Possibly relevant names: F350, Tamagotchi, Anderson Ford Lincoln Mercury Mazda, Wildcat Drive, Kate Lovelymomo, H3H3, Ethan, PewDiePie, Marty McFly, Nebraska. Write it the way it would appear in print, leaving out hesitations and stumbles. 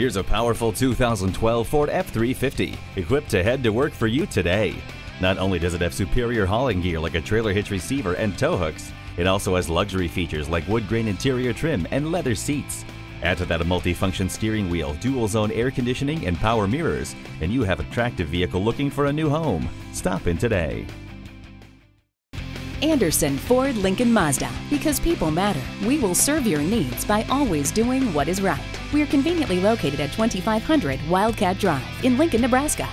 Here's a powerful 2012 Ford F350, equipped to head to work for you today. Not only does it have superior hauling gear like a trailer hitch receiver and tow hooks, it also has luxury features like wood grain interior trim and leather seats. Add to that a multifunction steering wheel, dual zone air conditioning and power mirrors, and you have an attractive vehicle looking for a new home. Stop in today. Anderson Ford Lincoln Mazda. Because people matter, we will serve your needs by always doing what is right. We're conveniently located at 2500 Wildcat Drive in Lincoln, Nebraska.